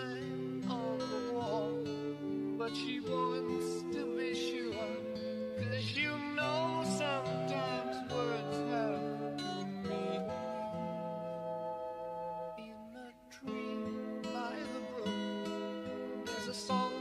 time on the wall, but she wants to be sure, 'cause you know sometimes words have to mean. In a tree by the brook, there's a song